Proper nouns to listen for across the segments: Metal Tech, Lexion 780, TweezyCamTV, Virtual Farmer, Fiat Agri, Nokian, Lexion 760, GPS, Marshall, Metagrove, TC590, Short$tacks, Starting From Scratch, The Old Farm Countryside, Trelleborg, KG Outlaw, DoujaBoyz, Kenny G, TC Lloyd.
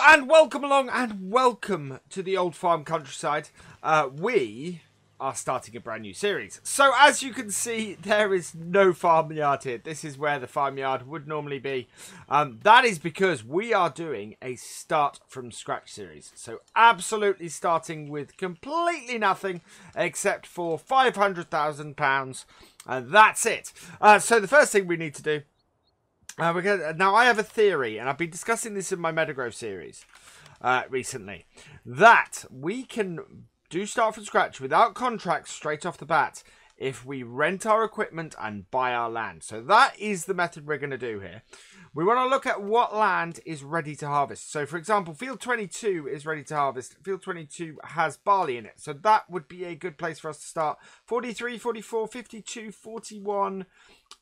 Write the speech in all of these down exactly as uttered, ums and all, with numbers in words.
Hello and welcome along and welcome to the Old Farm Countryside. Uh, we are starting a brand new series. So as you can see, there is no farmyard here. This is where the farmyard would normally be. Um, that is because we are doing a start from scratch series. So absolutely starting with completely nothing except for five hundred thousand pounds. And that's it. Uh, so the first thing we need to do. Uh, we're gonna, now, I have a theory, and I've been discussing this in my Metagrove series uh, recently, that we can do start from scratch without contracts straight off the bat if we rent our equipment and buy our land. So that is the method we're going to do here. We want to look at what land is ready to harvest. So, for example, Field twenty-two is ready to harvest. Field twenty-two has barley in it. So that would be a good place for us to start. forty-three, forty-four, fifty-two, forty-one,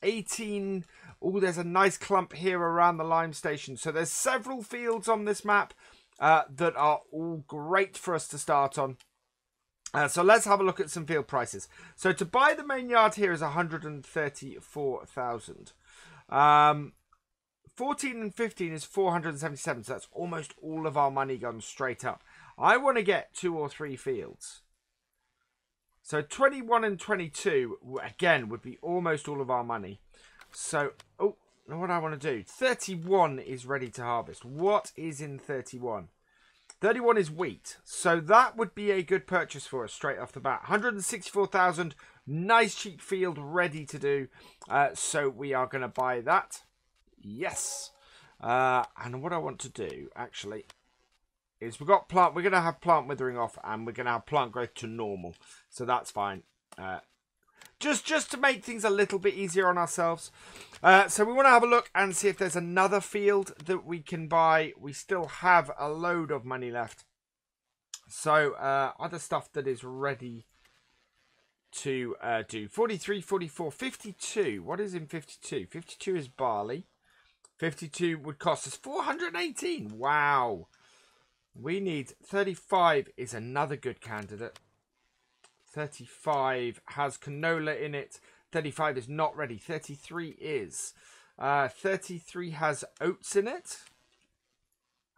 eighteen. Oh, there's a nice clump here around the lime station. So there's several fields on this map uh, that are all great for us to start on. Uh, so let's have a look at some field prices. So to buy the main yard here is one hundred thirty-four thousand. Um, fourteen and fifteen is four hundred seventy-seven. So that's almost all of our money gone straight up. I want to get two or three fields. So twenty-one and twenty-two, again, would be almost all of our money. So, oh, what I want to do. thirty-one is ready to harvest. What is in thirty-one? thirty-one is wheat, so that would be a good purchase for us straight off the bat. one hundred sixty-four thousand, nice cheap field ready to do, uh, so we are going to buy that. Yes, uh, and what I want to do actually is we've got plant. We're going to have plant withering off, and we're going to have plant growth to normal, so that's fine. Uh, just just to make things a little bit easier on ourselves. Uh, so we want to have a look and see if there's another field that we can buy. We still have a load of money left. So uh, other stuff that is ready to uh, do. forty-three, forty-four, fifty-two. What is in fifty-two? fifty-two is barley. fifty-two would cost us four hundred eighteen. Wow. We need thirty-five is another good candidate. thirty-five has canola in it. thirty-five is not ready. thirty-three is. Uh, thirty-three has oats in it.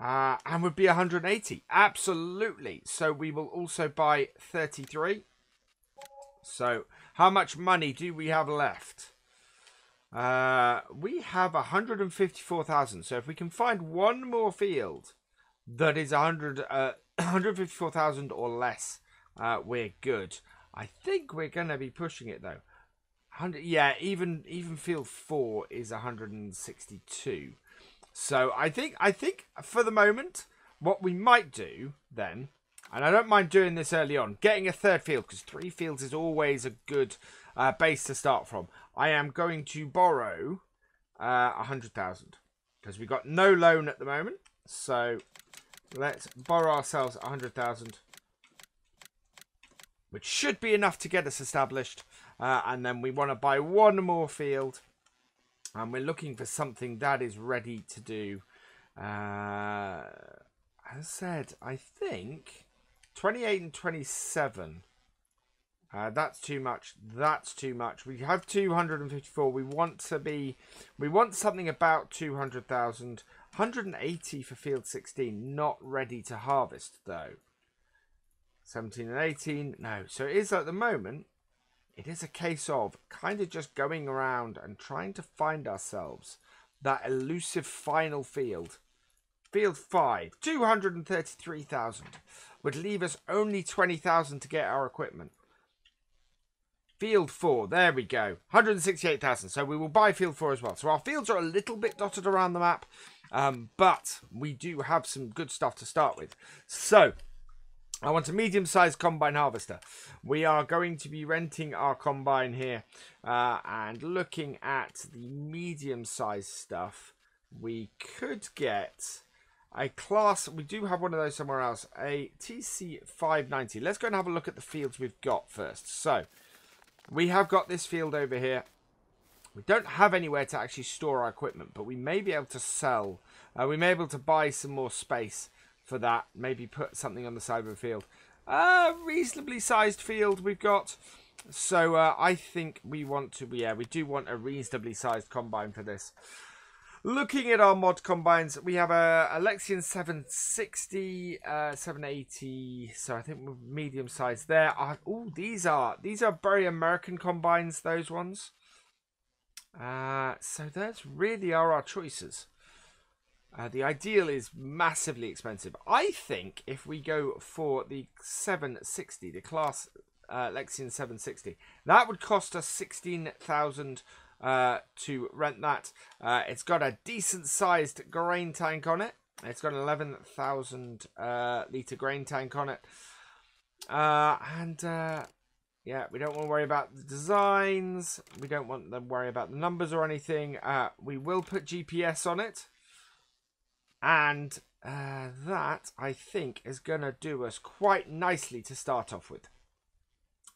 Uh, and would be one hundred eighty. Absolutely. So we will also buy thirty-three. So how much money do we have left? Uh, we have one hundred fifty-four thousand. So if we can find one more field that is one hundred, uh, one hundred fifty-four thousand or less, Uh, we're good. I think we're going to be pushing it though. one hundred, yeah, even even field four is one hundred sixty-two. So I think I think for the moment, what we might do then, and I don't mind doing this early on, getting a third field because three fields is always a good uh, base to start from. I am going to borrow uh, one hundred thousand because we've got no loan at the moment. So let's borrow ourselves one hundred thousand. Which should be enough to get us established. Uh, and then we want to buy one more field. And we're looking for something that is ready to do. Uh, as I said, I think twenty-eight and twenty-seven. Uh, that's too much. That's too much. We have two hundred fifty-four. We want to be... We want something about two hundred thousand. one hundred eighty for field sixteen. Not ready to harvest, though. seventeen and eighteen, no. So it is at the moment, it is a case of kind of just going around and trying to find ourselves that elusive final field. Field five, two hundred thirty-three thousand, would leave us only twenty thousand to get our equipment. Field four, there we go, one hundred sixty-eight thousand. So we will buy field four as well. So our fields are a little bit dotted around the map, um, but we do have some good stuff to start with. So I want a medium-sized combine harvester. We are going to be renting our combine here uh, and looking at the medium-sized stuff. We could get a class. We do have one of those somewhere else. A T C five ninety. Let's go and have a look at the fields we've got first. So we have got this field over here. We don't have anywhere to actually store our equipment, but we may be able to sell. Uh, we may be able to buy some more space for that, maybe put something on the side of the field. Uh, reasonably sized field we've got. So uh, I think we want to, yeah, we do want a reasonably sized combine for this. Looking at our mod combines, we have a, a Lexion seven sixty, uh, seven eighty, so I think we're medium size there. Oh, these are these are very American combines, those ones. Uh, so those really are our choices. Uh, the ideal is massively expensive. I think if we go for the seven sixty, the class uh, Lexion seven sixty, that would cost us sixteen thousand uh, to rent that. Uh, it's got a decent sized grain tank on it. It's got an eleven thousand uh, litre grain tank on it. Uh, and uh, yeah, we don't want to worry about the designs. We don't want to worry about the numbers or anything. Uh, we will put G P S on it. And uh, that, I think, is going to do us quite nicely to start off with.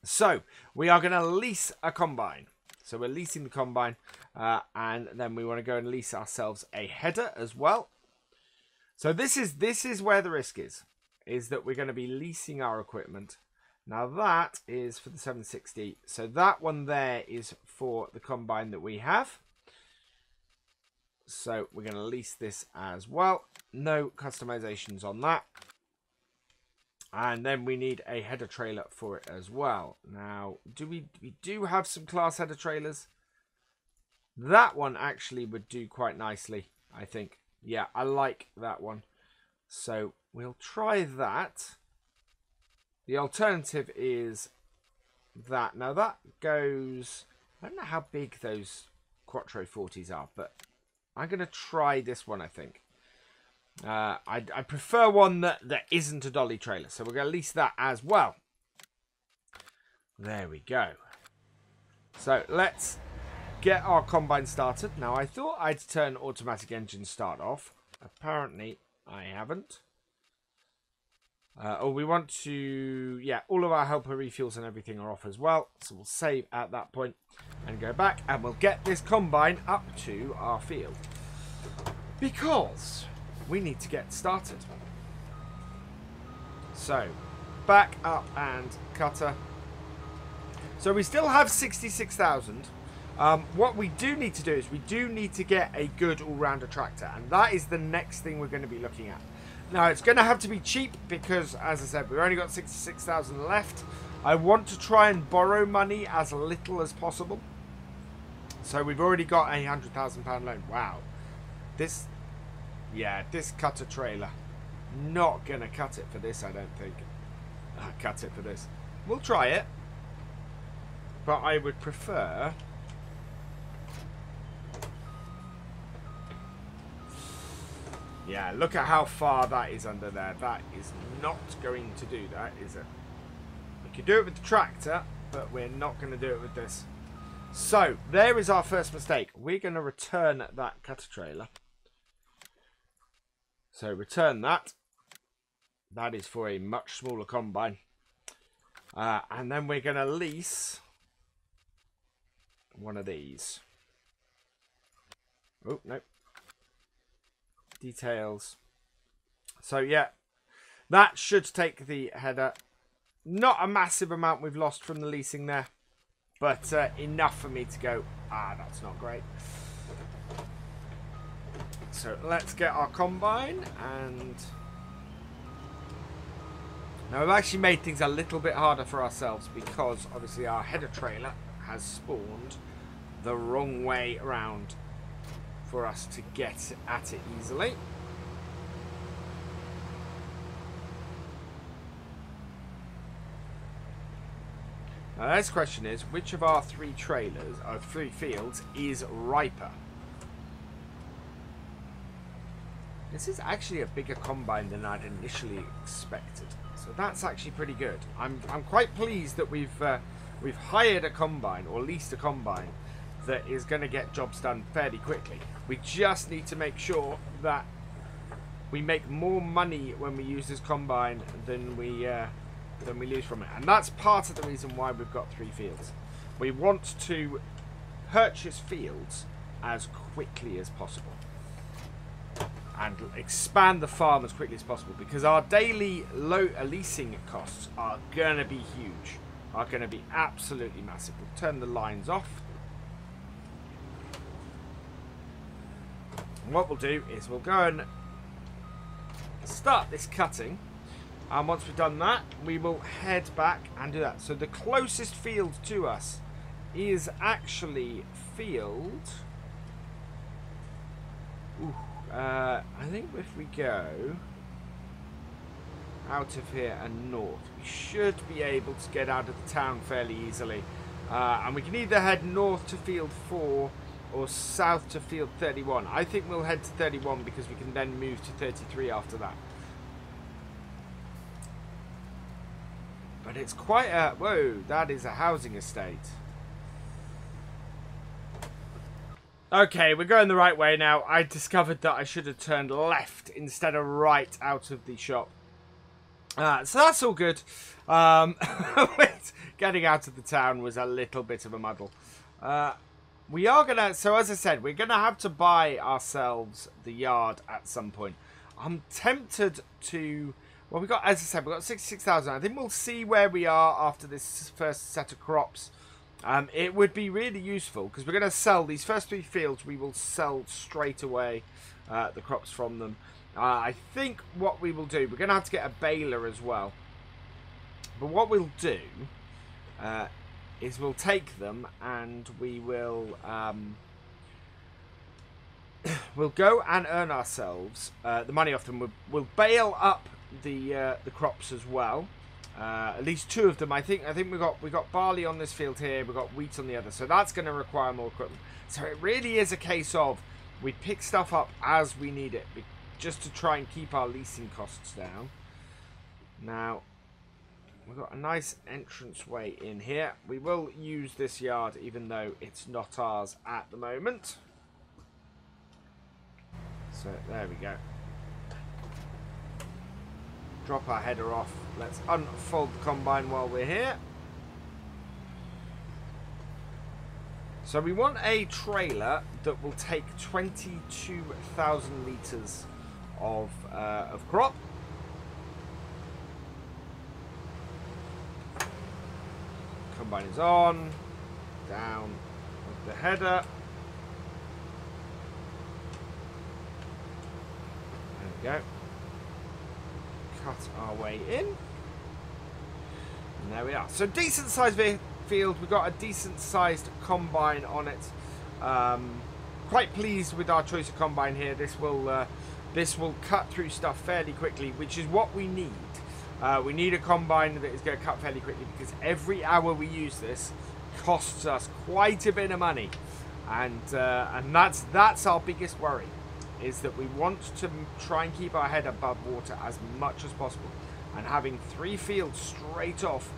So, we are going to lease a combine. So, we're leasing the combine. Uh, and then we want to go and lease ourselves a header as well. So, this is, this is where the risk is. Is that we're going to be leasing our equipment. Now, that is for the seven sixty. So, that one there is for the combine that we have. So we're going to lease this as well. No customizations on that. And then we need a header trailer for it as well. Now, do we we do have some class header trailers? That one actually would do quite nicely, I think. Yeah, I like that one. So we'll try that. The alternative is that. Now that goes, I don't know how big those Quattro forties are, but I'm going to try this one, I think. Uh, I, I prefer one that, that isn't a dolly trailer. So we're going to lease that as well. There we go. So let's get our combine started. Now, I thought I'd turn automatic engine start off. Apparently, I haven't. Uh, oh, we want to... Yeah, all of our helper refuels and everything are off as well. So we'll save at that point and go back. And we'll get this combine up to our field. Because we need to get started. So, back up and cutter. So we still have sixty-six thousand. Um, what we do need to do is we do need to get a good all-rounder tractor. And that is the next thing we're going to be looking at. Now, it's going to have to be cheap because, as I said, we've only got sixty-six thousand left. I want to try and borrow money as little as possible. So we've already got a one hundred thousand pound loan. Wow. This, yeah, this cutter trailer. Not going to cut it for this, I don't think. I'll cut it for this. We'll try it. But I would prefer... Yeah, look at how far that is under there. That is not going to do that, is it? We could do it with the tractor, but we're not going to do it with this. So, there is our first mistake. We're going to return that cutter trailer. So, return that. That is for a much smaller combine. Uh, and then we're going to lease one of these. Oh, no. Details. So yeah, that should take the header. Not a massive amount we've lost from the leasing there, but uh, enough for me to go, ah, that's not great. So let's get our combine. And now we've actually made things a little bit harder for ourselves because obviously our header trailer has spawned the wrong way around for us to get at it easily. Now the next question is, which of our three trailers, our three fields, is riper? This is actually a bigger combine than I'd initially expected, so that's actually pretty good. I'm I'm quite pleased that we've uh, we've hired a combine or leased a combine that is going to get jobs done fairly quickly. We just need to make sure that we make more money when we use this combine than we uh, than we lose from it. And that's part of the reason why we've got three fields. We want to purchase fields as quickly as possible and expand the farm as quickly as possible because our daily low leasing costs are going to be huge, are going to be absolutely massive. We'll turn the lines off. And what we'll do is we'll go and start this cutting, and once we've done that we will head back and do that. So the closest field to us is actually field Ooh, uh, I think if we go out of here and north, we should be able to get out of the town fairly easily, uh, and we can either head north to field four or south to field thirty-one. I think we'll head to thirty-one because we can then move to thirty-three after that. But it's quite a... Whoa, that is a housing estate. Okay, we're going the right way now. I discovered that I should have turned left instead of right out of the shop. Uh, so that's all good. Um, getting out of the town was a little bit of a muddle. Uh... We are going to, so as I said, we're going to have to buy ourselves the yard at some point. I'm tempted to, well, we got, as I said, we got sixty-six thousand. I think we'll see where we are after this first set of crops. Um, it would be really useful because we're going to sell these first three fields. We will sell straight away uh, the crops from them. Uh, I think what we will do, we're going to have to get a baler as well. But what we'll do... Uh, is we'll take them and we will um, we'll go and earn ourselves uh, the money off them. We'll, we'll bail up the uh, the crops as well. Uh, at least two of them. I think I think we got we got barley on this field here. We got wheat on the other. So that's going to require more equipment. So it really is a case of we pick stuff up as we need it, just to try and keep our leasing costs down. Now. We've got a nice entranceway in here. We will use this yard even though it's not ours at the moment. So there we go. Drop our header off. Let's unfold the combine while we're here. So we want a trailer that will take twenty-two thousand litres of, uh, of crop. Combine is on, down with the header. There we go. Cut our way in. And there we are. So decent sized field. We've got a decent sized combine on it. Um, quite pleased with our choice of combine here. This will, uh, this will cut through stuff fairly quickly, which is what we need. Uh, we need a combine that is going to cut fairly quickly because every hour we use this costs us quite a bit of money, and uh, and that's that's our biggest worry, is that we want to try and keep our head above water as much as possible, and having three fields straight off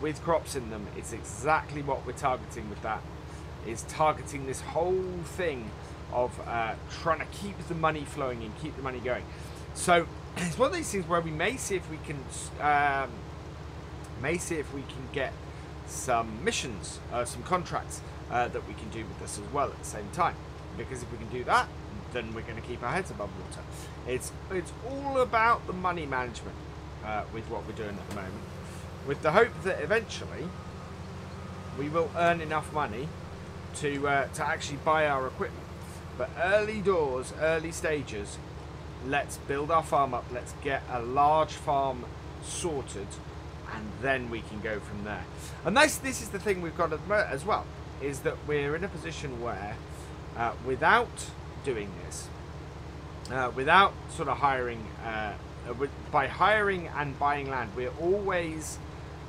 with crops in them is exactly what we're targeting with that. Is targeting this whole thing of uh, trying to keep the money flowing and keep the money going. So. It's one of these things where we may see if we can, um, may see if we can get some missions, uh, some contracts uh, that we can do with this as well at the same time. Because if we can do that, then we're going to keep our heads above water. It's it's all about the money management uh, with what we're doing at the moment, with the hope that eventually we will earn enough money to uh, to actually buy our equipment. But early doors, early stages. Let's build our farm up. Let's get a large farm sorted, and then we can go from there. And this, this is the thing we've got as well, is that we're in a position where, uh, without doing this, uh, without sort of hiring, uh, by hiring and buying land, we're always,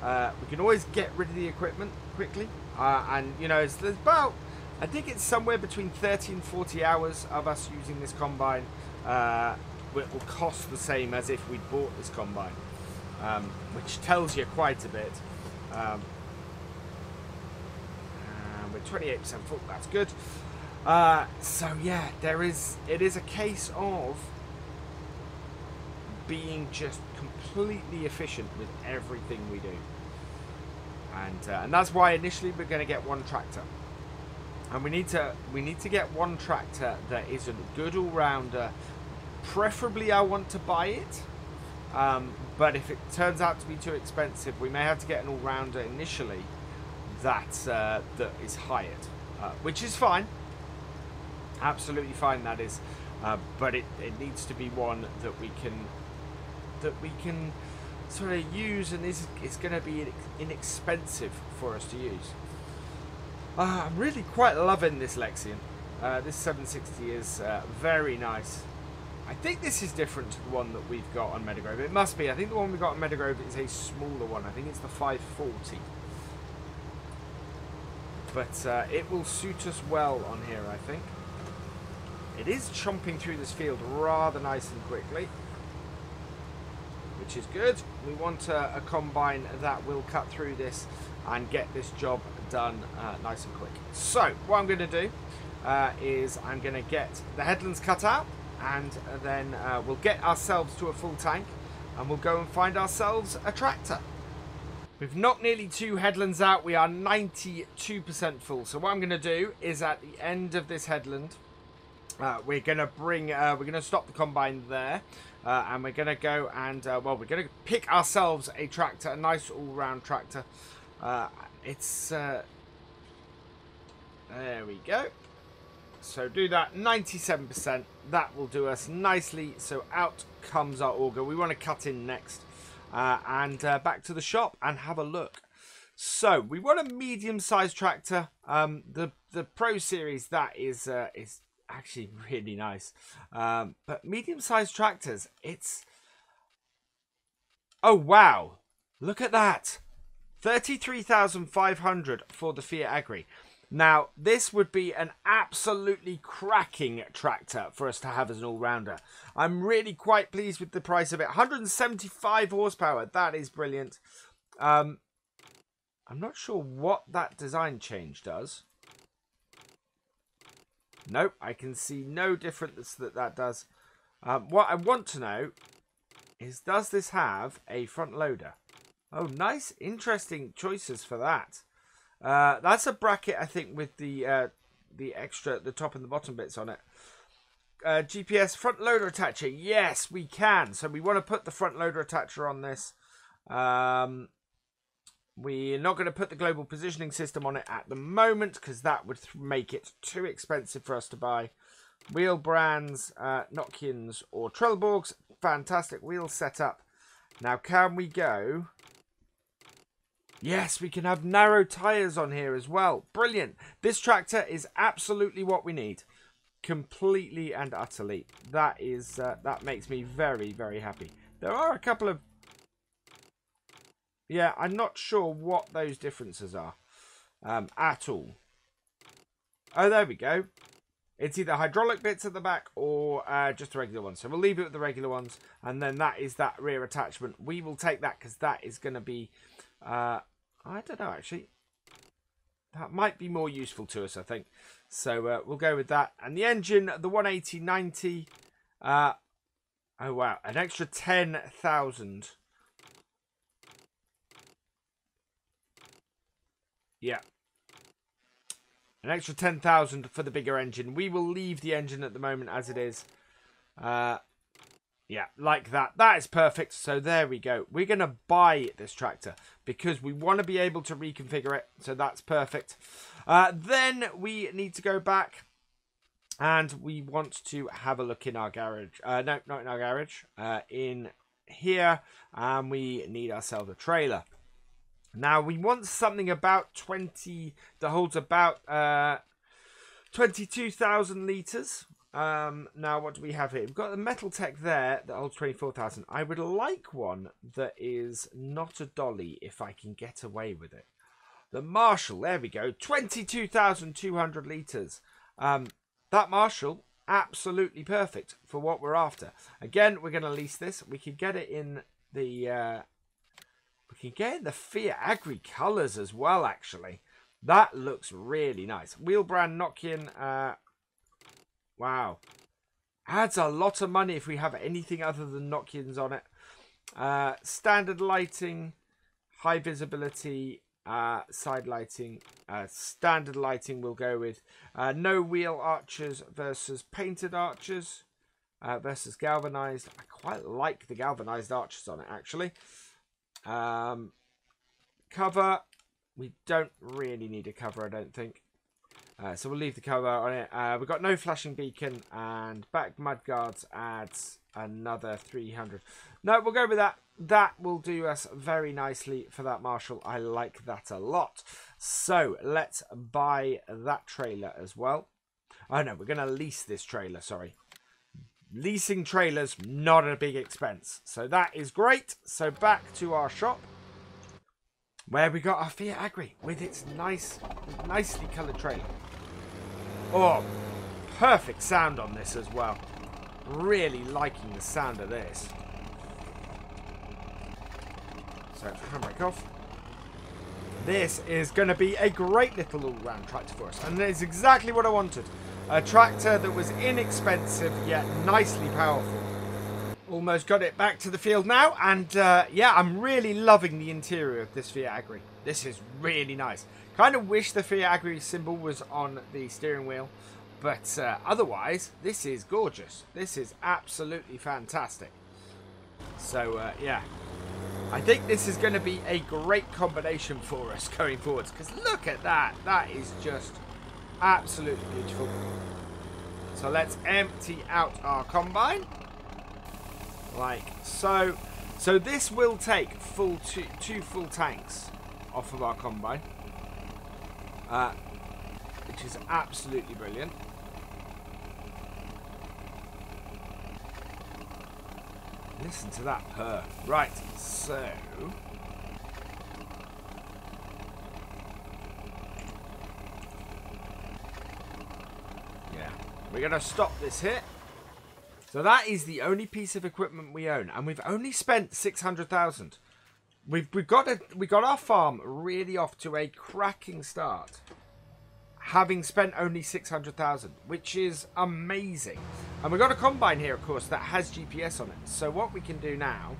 uh, we can always get rid of the equipment quickly. Uh, and, you know, it's about, I think it's somewhere between thirty and forty hours of us using this combine. Uh, it will cost the same as if we bought this combine, um, which tells you quite a bit. Um, and we're twenty-eight percent full, that's good. Uh, so yeah, there is. It is a case of being just completely efficient with everything we do, and uh, and that's why initially we're going to get one tractor. And we need to we need to get one tractor that is a good all-rounder. Preferably, I want to buy it. Um, but if it turns out to be too expensive, we may have to get an all-rounder initially that uh, that is hired, uh, which is fine. Absolutely fine. That is. uh, but it, it needs to be one that we can that we can sort of use, and is it's going to be inexpensive for us to use. Uh, I'm really quite loving this Lexion. Uh, this seven sixty is uh, very nice. I think this is different to the one that we've got on Metagrove. It must be. I think the one we got on Metagrove is a smaller one. I think it's the five forty. But uh, it will suit us well on here, I think. It is chomping through this field rather nice and quickly, which is good. We want a, a combine that will cut through this and get this job done uh, nice and quick. So what I'm going to do uh, is I'm going to get the headlands cut out, and then uh, we'll get ourselves to a full tank, and we'll go and find ourselves a tractor. We've knocked nearly two headlands out. We are ninety-two percent full. So what I'm going to do is at the end of this headland, uh, we're going to bring, uh, we're going to stop the combine there, uh, and we're going to go and, uh, well, we're going to pick ourselves a tractor, a nice all-round tractor. Uh, it's, uh, there we go. So do that, ninety-seven percent. That will do us nicely. So out comes our auger. We want to cut in next. Uh, and uh, back to the shop and have a look. So we want a medium-sized tractor. Um, the the Pro Series, that is uh, is actually really nice. Um, but medium-sized tractors, it's oh wow! Look at that, thirty-three thousand five hundred for the Fiat Agri. Now this would be an absolutely cracking tractor for us to have as an all-rounder. I'm really quite pleased with the price of it. one hundred seventy-five horsepower. That is brilliant. Um, I'm not sure what that design change does. Nope, I can see no difference that that does. Um, what I want to know is, does this have a front loader? Oh, nice, interesting choices for that. Uh, that's a bracket, I think, with the uh, the extra, the top and the bottom bits on it. Uh, G P S front loader attacher. Yes, we can. So we want to put the front loader attacher on this. Um, we're not going to put the global positioning system on it at the moment, because that would make it too expensive for us to buy. Wheel brands, uh, Notkians or Trelleborgs. Fantastic wheel setup. Now, can we go... Yes, we can have narrow tyres on here as well. Brilliant. This tractor is absolutely what we need. Completely and utterly. That is uh, that makes me very, very happy. There are a couple of... Yeah, I'm not sure what those differences are um, at all. Oh, there we go. It's either hydraulic bits at the back or uh, just the regular ones. So we'll leave it with the regular ones. And then that is that rear attachment. We will take that, because that is going to be... Uh, I don't know, actually. That might be more useful to us, I think. So uh, we'll go with that. And the engine, the one eighty ninety. Uh, oh, wow. An extra ten thousand. Yeah. An extra ten thousand for the bigger engine. We will leave the engine at the moment as it is. Uh, yeah, like that. That is perfect. So there we go. We're going to buy this tractor, because we want to be able to reconfigure it. So that's perfect. Uh, then we need to go back, and we want to have a look in our garage. Uh, no, not in our garage. Uh, in here. And we need ourselves a trailer. Now, we want something about twenty that holds about uh, twenty-two thousand litres. Um, now, what do we have here? We've got the Metal Tech there that holds twenty-four thousand. I would like one that is not a dolly if I can get away with it. The Marshall, there we go, twenty-two thousand two hundred litres. Um, that Marshall, absolutely perfect for what we're after. Again, we're going to lease this. We can get it in the... Uh, we can get in the Fiat Agri colours as well, actually. That looks really nice. Wheel brand Nokian... Uh, Wow, adds a lot of money if we have anything other than Notkians on it. Uh, standard lighting, high visibility, uh, side lighting, uh, standard lighting we'll go with. Uh, no wheel arches versus painted arches uh, versus galvanized. I quite like the galvanized arches on it, actually. Um, cover, we don't really need a cover, I don't think. Uh, so we'll leave the cover on it. Uh, we've got no flashing beacon, and back mudguards adds another three hundred. No, we'll go with that. That will do us very nicely for that Marshall. I like that a lot. So let's buy that trailer as well. Oh no, we're going to lease this trailer, sorry. Leasing trailers, not a big expense. So that is great. So back to our shop, where we got our Fiat Agri with its nice, nicely coloured trailer. Oh, perfect sound on this as well. Really liking the sound of this. So, handbrake off. This is going to be a great little all-round tractor for us. And it's exactly what I wanted. A tractor that was inexpensive, yet nicely powerful. Almost got it back to the field now, and uh, yeah, I'm really loving the interior of this Fiat Agri. This is really nice. Kind of wish the Fiat Agri symbol was on the steering wheel, but uh, otherwise, this is gorgeous. This is absolutely fantastic. So uh, yeah, I think this is going to be a great combination for us going forwards, because look at that. That is just absolutely beautiful. So let's empty out our combine. Like so. So this will take full two, two full tanks off of our combine, uh, which is absolutely brilliant. Listen to that purr. Right, so yeah, we're gonna stop this hit. So that is the only piece of equipment we own, and we've only spent six hundred thousand. We've we got a we got our farm really off to a cracking start, having spent only six hundred thousand, which is amazing. And we've got a combine here, of course, that has G P S on it. So what we can do now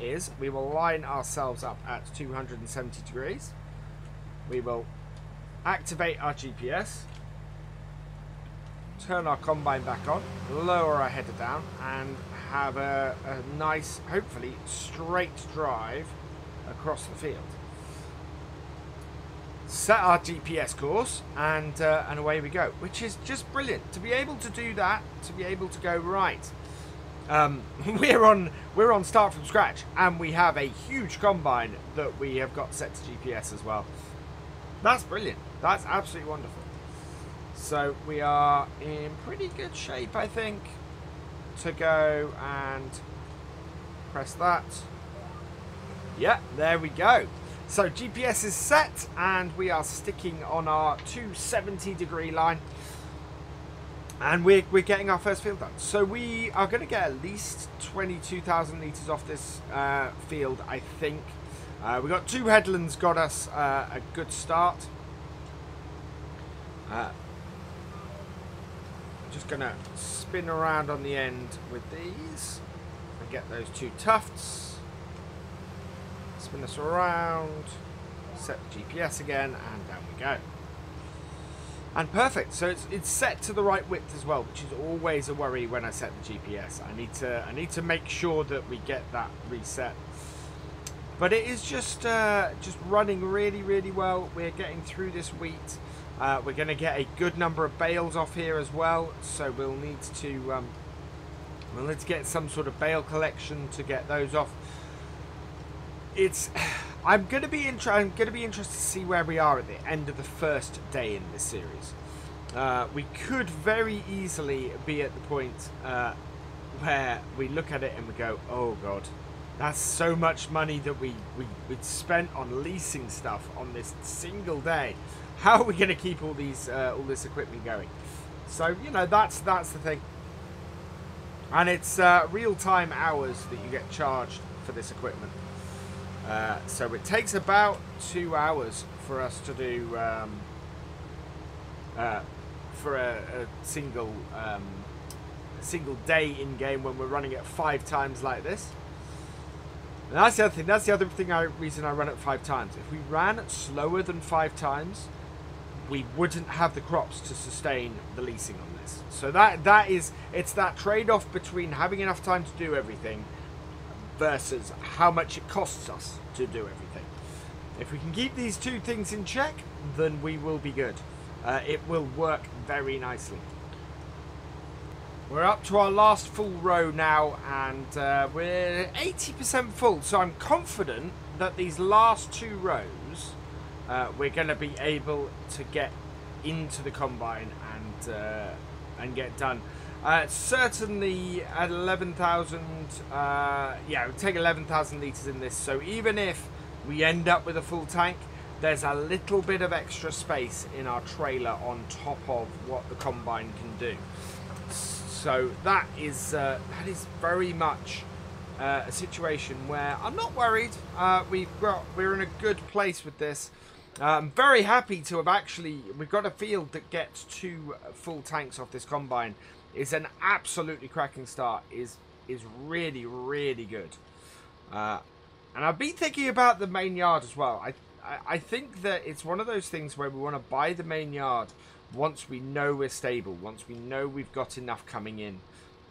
is we will line ourselves up at two hundred and seventy degrees. We will activate our G P S. Turn our combine back on, lower our header down, and have a, a nice, hopefully, straight drive across the field. Set our G P S course, and uh, and away we go, which is just brilliant. To be able to do that, to be able to go right, um, we're on we're on start from scratch, and we have a huge combine that we have got set to G P S as well. That's brilliant. That's absolutely wonderful. So we are in pretty good shape, I think, to go and press that. Yeah, there we go. So G P S is set, and we are sticking on our two seventy degree line. And we're, we're getting our first field done. So we are going to get at least twenty-two thousand litres off this uh, field, I think. Uh, we got two headlands, got us uh, a good start. Uh, Just gonna spin around on the end with these and get those two tufts. Spin us around, set the G P S again, and down we go. And perfect. So it's it's set to the right width as well, which is always a worry when I set the G P S. I need to I need to make sure that we get that reset. But it is just uh, just running really really well. We're getting through this wheat. Uh, we're going to get a good number of bales off here as well, so we'll need to um, we'll need to get some sort of bale collection to get those off. It's I'm going to be inter I'm going to be interested to see where we are at the end of the first day in this series. Uh, we could very easily be at the point uh, where we look at it and we go, "Oh God, that's so much money that we we we'd spent on leasing stuff on this single day. How are we going to keep all these, uh, all this equipment going?" So you know, that's that's the thing, and it's uh, real-time hours that you get charged for this equipment. Uh, so it takes about two hours for us to do um, uh, for a, a single um, a single day in game when we're running it five times like this. And that's the other thing. That's the other thing. I reason I run it five times. If we ran slower than five times, we wouldn't have the crops to sustain the leasing on this. So that that is, it's that trade-off between having enough time to do everything versus how much it costs us to do everything. If we can keep these two things in check, then we will be good. Uh, it will work very nicely. We're up to our last full row now, and uh, we're eighty percent full, so I'm confident that these last two rows uh, we're going to be able to get into the combine and uh, and get done. Uh, certainly at eleven thousand, uh, yeah, we take eleven thousand litres in this, so even if we end up with a full tank, there's a little bit of extra space in our trailer on top of what the combine can do. So that is uh, that is very much uh, a situation where I'm not worried. Uh, we've got we're in a good place with this. Uh, I'm very happy to have actually we've got a field that gets two full tanks off this combine. It's an absolutely cracking start. is is really really good. Uh, and I've been thinking about the main yard as well. I, I I think that it's one of those things where we want to buy the main yard once we know we're stable, once we know we've got enough coming in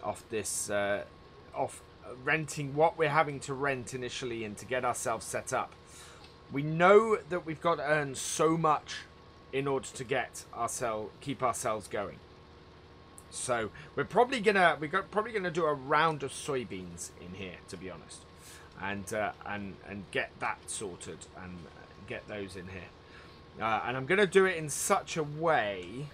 off this, uh, off renting what we're having to rent initially and to get ourselves set up. We know that we've got to earn so much in order to get ourselves, keep ourselves going. So we're probably gonna, we're probably gonna do a round of soybeans in here, to be honest, and uh, and and get that sorted and get those in here. Uh, and I'm going to do it in such a way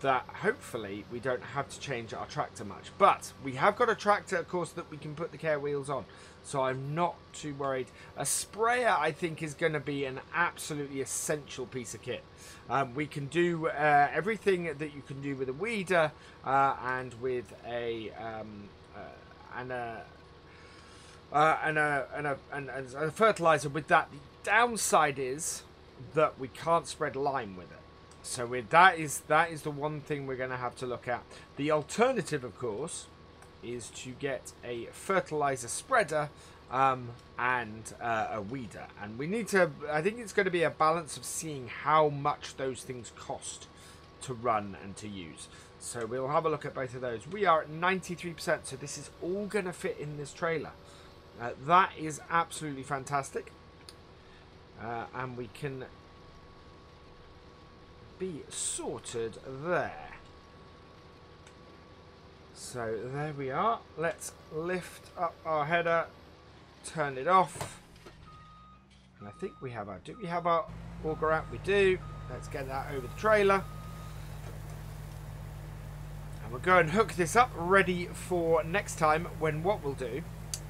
that hopefully we don't have to change our tractor much. But we have got a tractor, of course, that we can put the care wheels on. So I'm not too worried. A sprayer, I think, is going to be an absolutely essential piece of kit. Um, we can do uh, everything that you can do with a weeder uh, and with a... Um, uh, and a uh, and a, and a, and a fertilizer with that. The downside is that we can't spread lime with it, so with that is that is the one thing we're going to have to look at. The alternative, of course, is to get a fertilizer spreader um and uh, a weeder, and we need to I think it's going to be a balance of seeing how much those things cost to run and to use. So we'll have a look at both of those. We are at ninety-three percent, so this is all going to fit in this trailer. Uh, that is absolutely fantastic. Uh, and we can be sorted there. So there we are. Let's lift up our header, turn it off, and I think we have our do we have our auger out? We do. Let's get that over the trailer, and we'll go and hook this up, ready for next time, when what we'll do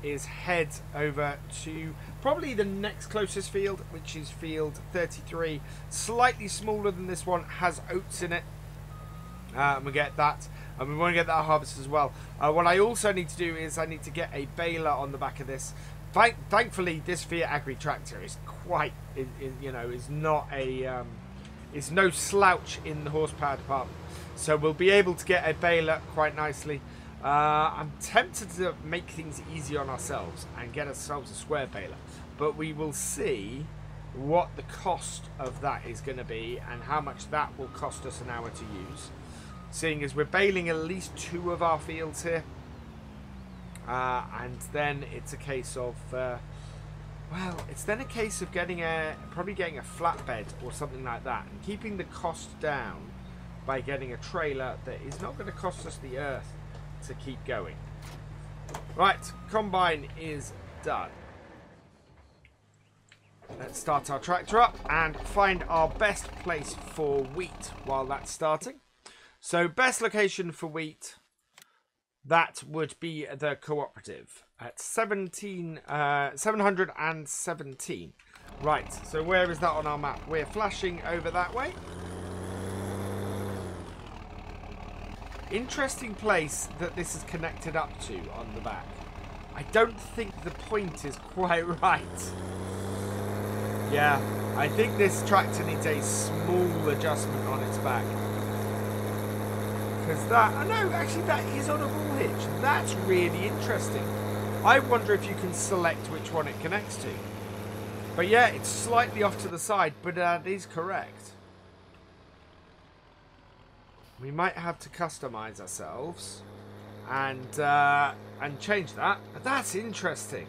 is head over to probably the next closest field, which is field thirty-three. Slightly smaller than this one, has oats in it, uh, and we get that, and we want to get that harvest as well. Uh, what I also need to do is I need to get a baler on the back of this. Thank thankfully this Fiat Agri tractor is quite is, is, you know is not a um, is no slouch in the horsepower department, so we'll be able to get a baler quite nicely. Uh, I'm tempted to make things easy on ourselves and get ourselves a square baler, but we will see what the cost of that is going to be and how much that will cost us an hour to use, seeing as we're baling at least two of our fields here. Uh, and then it's a case of, uh, well, it's then a case of getting a, probably getting a flatbed or something like that, and keeping the cost down by getting a trailer that is not going to cost us the earth to keep going. Right, combine is done. Let's start our tractor up and find our best place for wheat while that's starting. So best location for wheat, that would be the cooperative at seventeen uh, seven hundred seventeen. Right, so where is that on our map? We're flashing over that way. Interesting place that this is connected up to on the back. I don't think the point is quite right. Yeah, I think this tractor needs a small adjustment on its back. Because that, oh no, actually that is on a ball hitch. That's really interesting. I wonder if you can select which one it connects to. But yeah, it's slightly off to the side, but that is correct. We might have to customize ourselves and uh, and change that. That's interesting.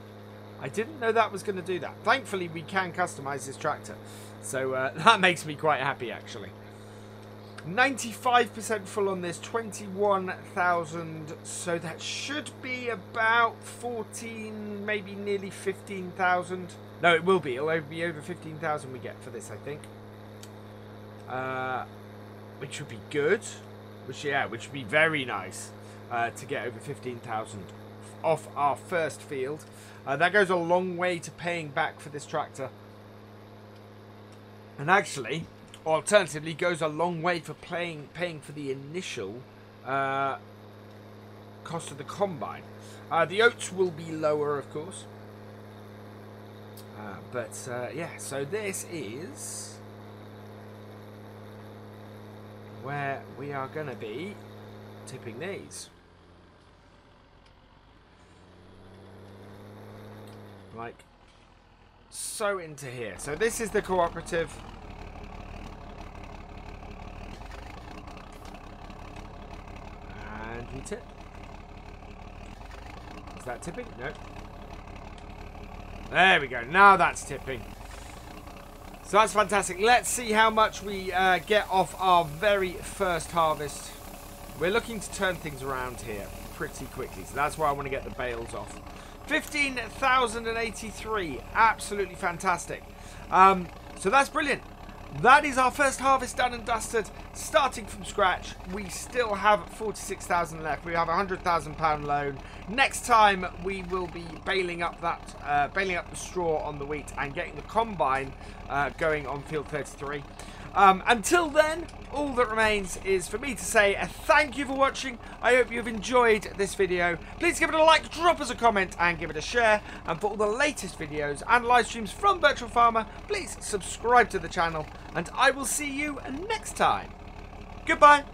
I didn't know that was going to do that. Thankfully, we can customize this tractor. So uh, that makes me quite happy, actually. ninety-five percent full on this, twenty-one thousand. So that should be about fourteen, maybe nearly fifteen thousand. No, it will be. It'll be over fifteen thousand we get for this, I think. Uh, which would be good. Which, yeah, which would be very nice uh, to get over fifteen thousand off our first field. Uh, that goes a long way to paying back for this tractor. And actually, alternatively, goes a long way for paying paying for the initial uh, cost of the combine. Uh, the oats will be lower, of course. Uh, but, uh, yeah, so this is where we are going to be tipping these. Like so into here. So this is the cooperative. And we tip. Is that tipping? No. There we go. Now that's tipping. So that's fantastic. Let's see how much we uh, get off our very first harvest. We're looking to turn things around here pretty quickly. So that's why I want to get the bales off. fifteen thousand eighty-three. Absolutely fantastic. Um, so that's brilliant. That is our first harvest done and dusted. Starting from scratch, we still have forty-six thousand left. We have a one hundred thousand pound loan. Next time, we will be baling up that, uh, baling up the straw on the wheat and getting the combine uh, going on field thirty-three. Um, until then, all that remains is for me to say a thank you for watching. I hope you've enjoyed this video. Please give it a like, drop us a comment, and give it a share. And for all the latest videos and live streams from Virtual Farmer, please subscribe to the channel. And I will see you next time. Goodbye.